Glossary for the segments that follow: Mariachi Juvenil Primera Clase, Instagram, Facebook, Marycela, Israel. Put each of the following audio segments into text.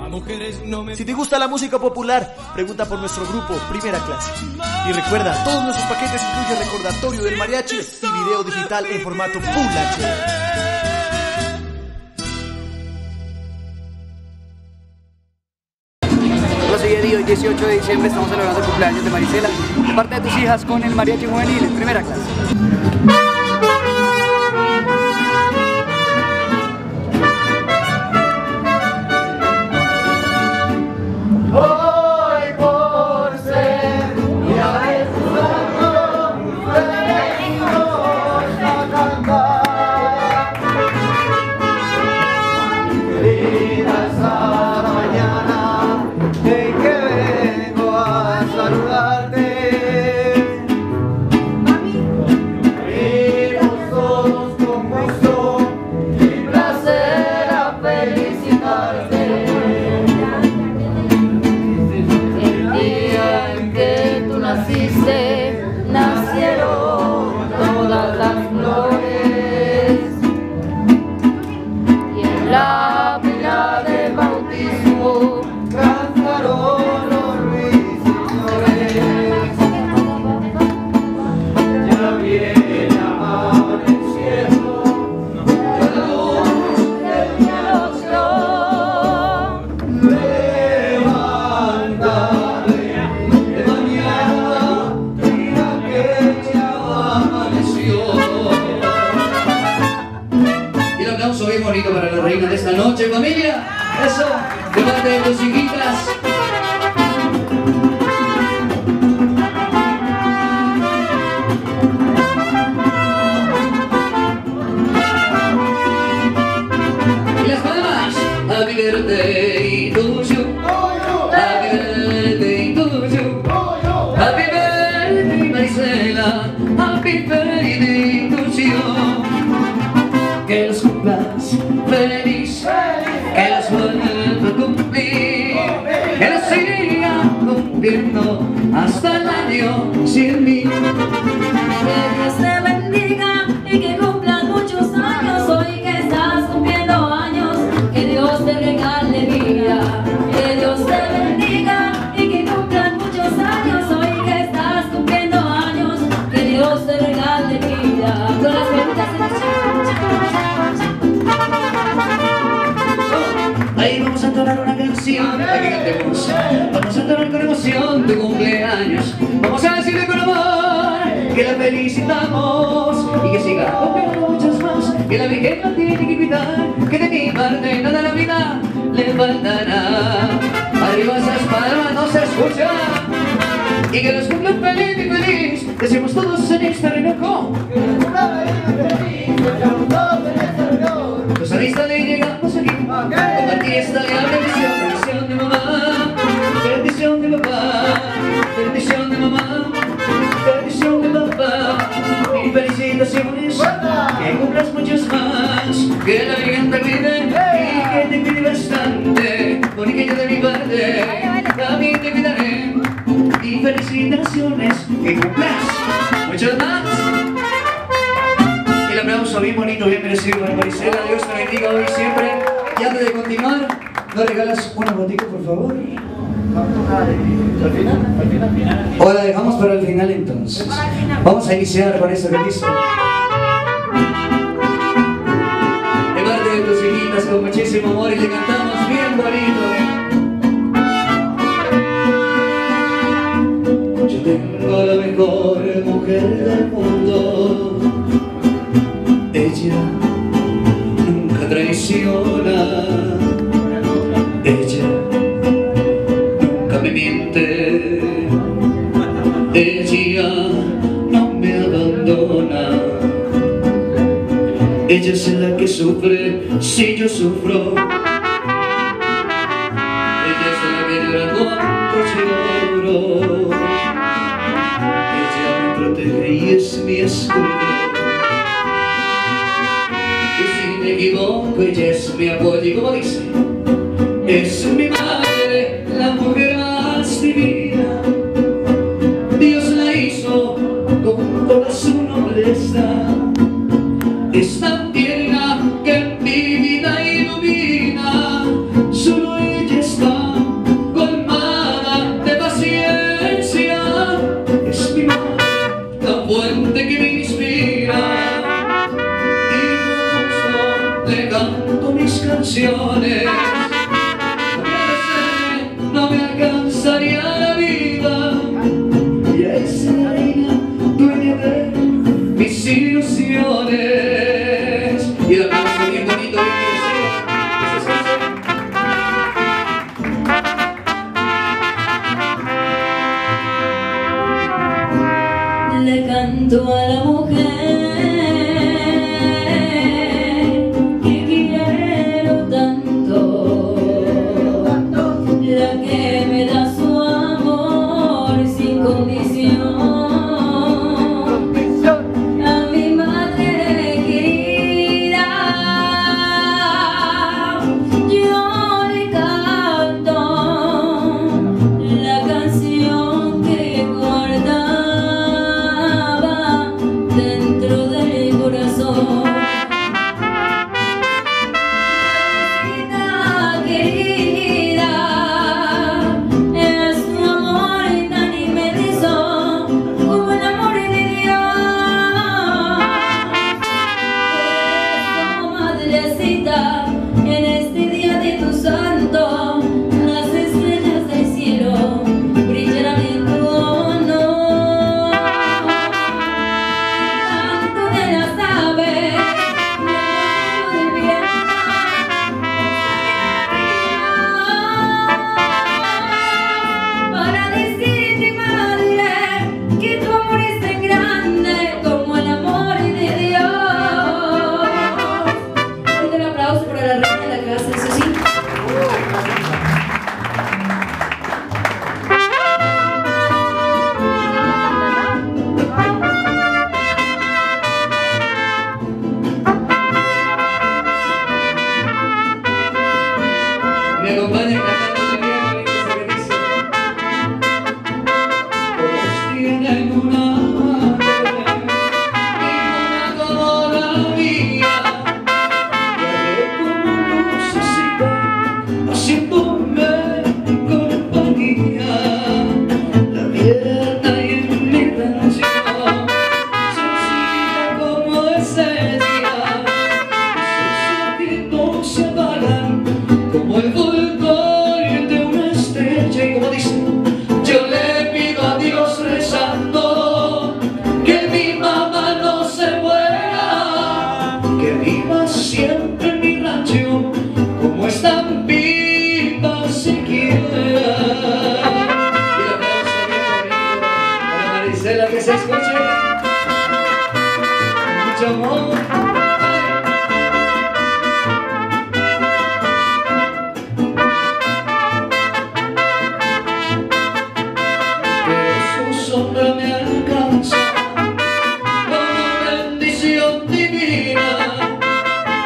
A mujeres no me... Si te gusta la música popular, pregunta por nuestro grupo Primera Clase. Y recuerda, todos nuestros paquetes incluyen recordatorio del mariachi y video digital en formato Full HD. Hoy 18 de diciembre estamos celebrando el cumpleaños de Marycela, de parte de tus hijas con el Mariachi Juvenil en Primera Clase. Bien bonito para la reina de esta noche, familia. Eso, de parte de tus hijitas. Y las palmas. Happy birthday to you. Happy birthday to you. Happy birthday, Marycela. Happy birthday to you. Que los cumplas feliz, que los vuelva a cumplir, que los siga cumpliendo hasta el año 100.000. Que Dios te bendiga y que cumplas muchos años, hoy que estás cumpliendo años, que Dios te regale vida. Que Dios te bendiga y que cumplas muchos años, hoy que estás cumpliendo años, que Dios te regale vida. Con las benditas en las chicas. Ahí vamos a entonar una canción para que cantemos. Vamos a entonar con emoción tu cumpleaños. Vamos a decirle con amor que la felicitamos y que siga cumpliendo muchas más. Que la vieja tiene que cuidar, que de mi parte nada la vida le faltará. Arriba esas palmas, no se escucha. Y que los cumplan feliz y feliz. Decimos todos en este relojo. Que los cumplan feliz y feliz. Pues a vista le llegamos aquí. Compartir esta gran bendición. Bendición de mamá, bendición de papá, bendición de mamá, bendición de papá. Y felicitaciones, que cumplas muchos más. Que la Virgen te cuide y que te cuide bastante. Porque yo de mi parte también te cuidaré. Y felicitaciones, que cumplas muchos más. El aplauso bien bonito, bien merecido para Marycela. Dios te bendiga hoy y siempre. Y antes de continuar, ¿nos regalas una botica, por favor? ¿Al final? O la dejamos para el final entonces. Vamos a iniciar con esta bendición. De parte de tus hijitas con muchísimo amor y le cantamos bien bonito. Yo tengo la mejor mujer del mundo. Ella nunca me miente, ella no me abandona. Ella es la que sufre si yo sufro, ella es la que llora cuando lloro. Ella me protege y es mi escudo, me equivoco, ella es mi apoyo. Y como dice, es mi madre, la mujer más divina. Dios la hizo con toda su nobleza, es tan tierna que en mi vida ilumina. Solo ella está colmada de paciencia, es mi madre, la fuente que me inspira. Le canto mis canciones, no me alcanzaría la vida. Y es la reina, dueña de mis ilusiones. Y el aplauso bien bonito, bien precioso. Le canto a la mujer que se escuche mucho amor. Que su sombra me alcanza con bendición divina,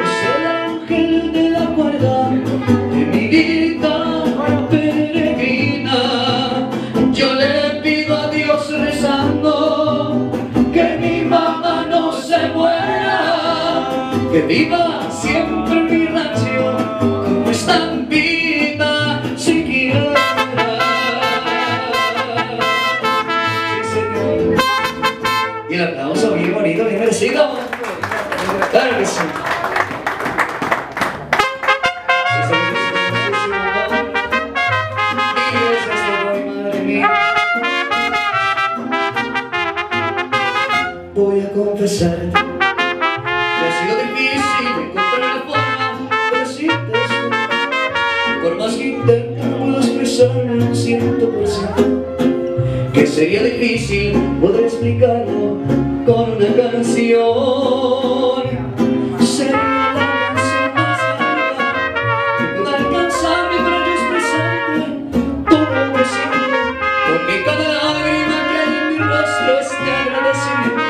es el ángel de la guarda de mi vida peregrina. Yo le pido a Dios rezando que mi mamá no se muera, que viva siempre mi rancho como está en vida siquiera. Sí, señor. Y el aplauso bien bonito, bien merecido. Claro que sí. Voy a confesarte que ha sido difícil encontrar la forma, pero si te solo en un 100%, que sería difícil poder explicarlo con una canción. Sería la canción más larga que pueda alcanzarme para yo expresarte todo lo que siento, porque cada lágrima que hay en mi rostro es de agradecimiento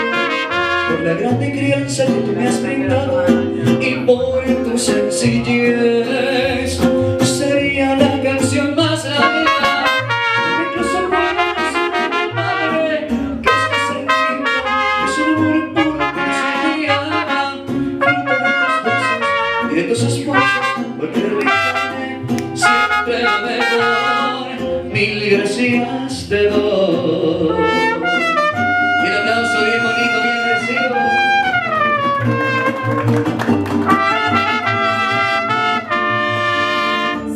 por la grande crianza que tú me has brindado y por tu sencillez. Sería la canción más larga, mil gracias te doy. Y un aplauso bien bonito, bien recibido.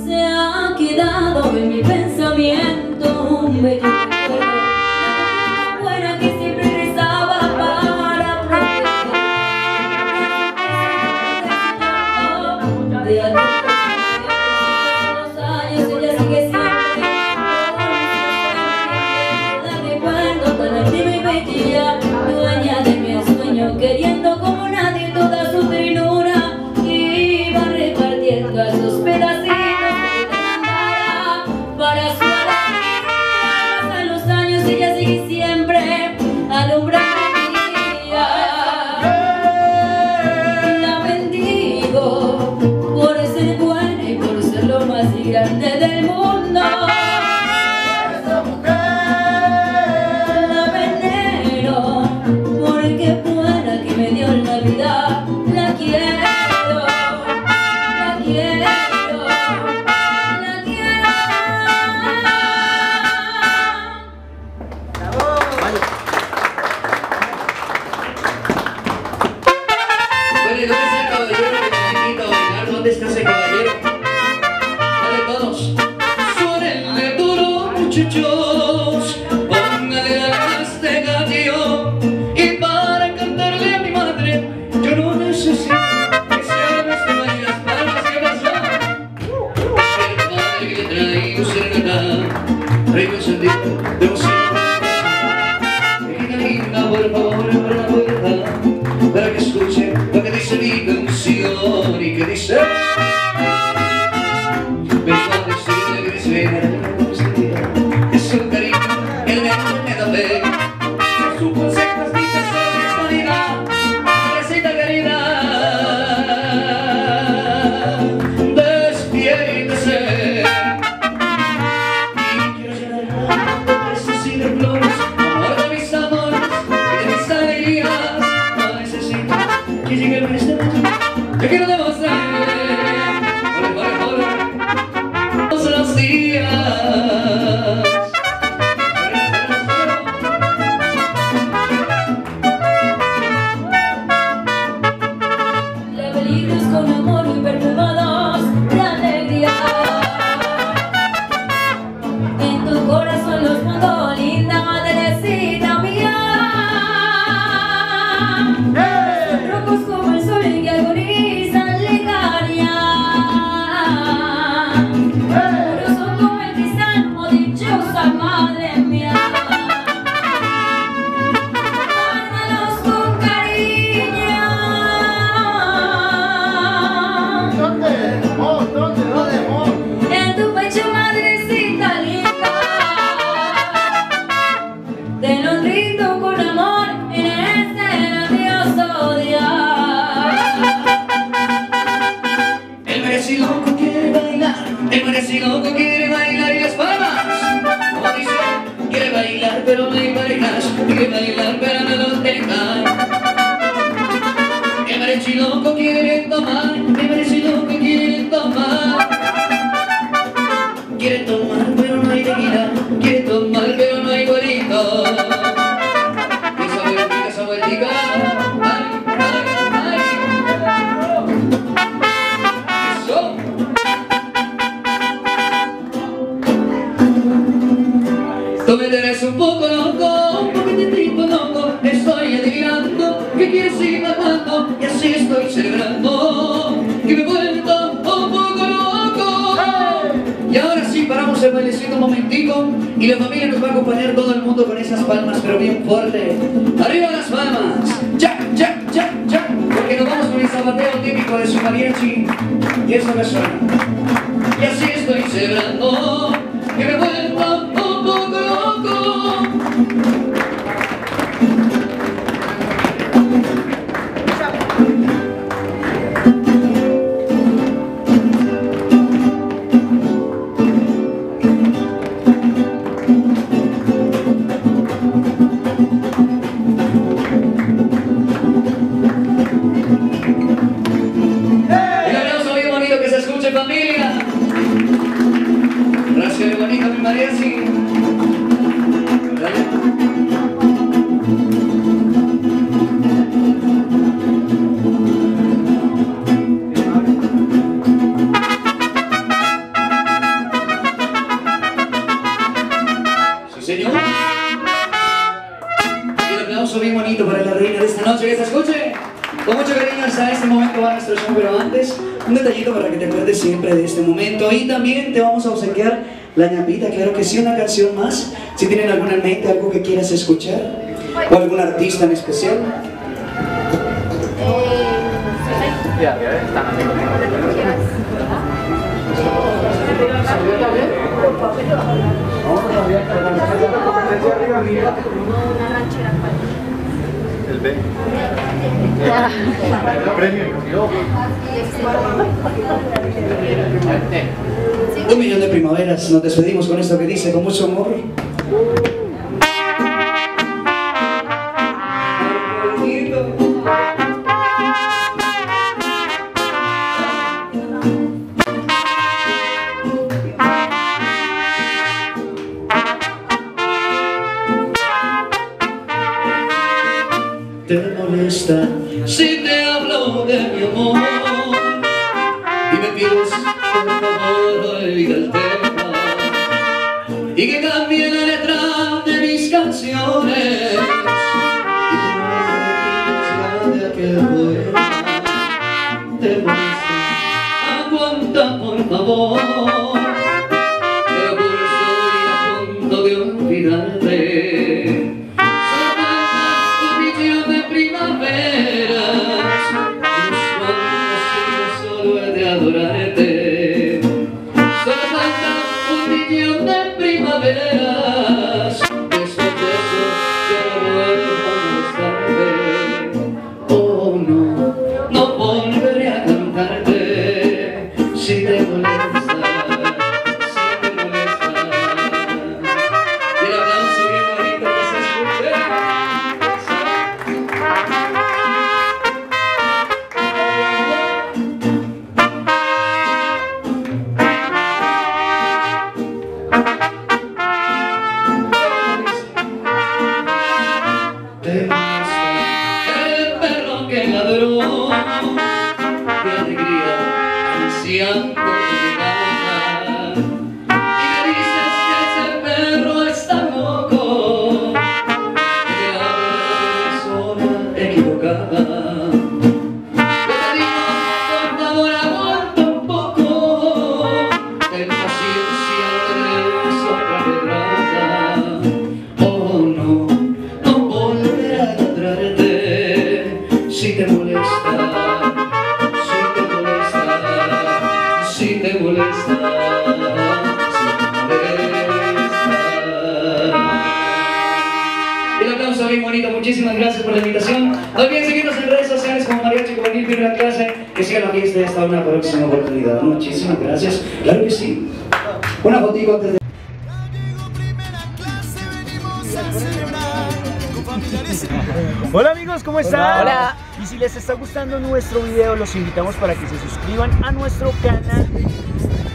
Se ha quedado en mi pensamiento un bello recuerdo, una buena que siempre rezaba para proteger de algo. Dueña de mi sueño, queriendo como nadie toda su ternura, iba repartiendo a sus pedacitos que mandara para su alegría. Pasan los años y ella sigue siempre alumbrando mi día. La bendigo por ser buena y por ser lo más grande del mundo. se bailecito un momentico y la familia nos va a acompañar todo el mundo con esas palmas, pero bien fuerte. ¡Arriba las palmas! ¡Ya, ya, ya, ya! Porque nos vamos con el sabateo típico de su mariachi y eso me suena. Y así estoy celebrando que me vuelvo un poco loco. La ñapita, claro que sí, una canción más. Si tienen alguna en mente, algo que quieras escuchar o algún artista en especial. El B. El premio. Un millón de primaveras, nos despedimos con esto que dice con mucho amor. Te molesta si te hablo de mi amor y me pides por favor olvida el tema y que cambie la letra de mis canciones y tu de aquel poema. Te molesta, aguanta por favor, pero por estoy a punto de olvidarte. Muchísimas gracias por la invitación. No olviden seguirnos en redes sociales como Mariachi Juvenil Primera Clase. Que siga la fiesta y hasta una próxima oportunidad. Muchísimas gracias. Claro que sí. Una fotito antes de... Hola amigos, ¿cómo están? Hola. Y si les está gustando nuestro video, los invitamos para que se suscriban a nuestro canal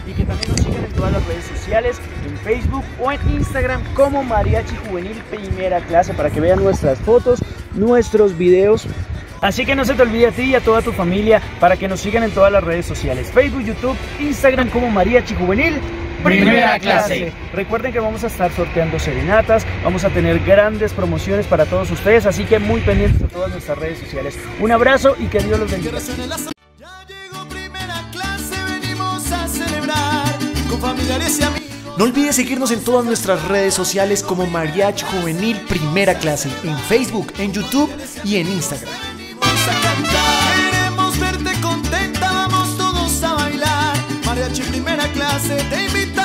y que también nos sigan en todas las redes sociales, en Facebook o en Instagram como Mariachi Juvenil Primera Clase, para que vean nuestras fotos, nuestros videos. Así que no se te olvide a ti y a toda tu familia para que nos sigan en todas las redes sociales, Facebook, YouTube, Instagram como Mariachi Juvenil Primera Clase. Recuerden que vamos a estar sorteando serenatas, vamos a tener grandes promociones para todos ustedes, así que muy pendientes a todas nuestras redes sociales. Un abrazo y que Dios los bendiga. Ya llegó Primera Clase, venimos a celebrar con familiares y amigos. No olvides seguirnos en todas nuestras redes sociales como Mariachi Juvenil Primera Clase, en Facebook, en YouTube y en Instagram. Queremos verte contenta, vamos todos a bailar. Mariachi Primera Clase, te invitamos.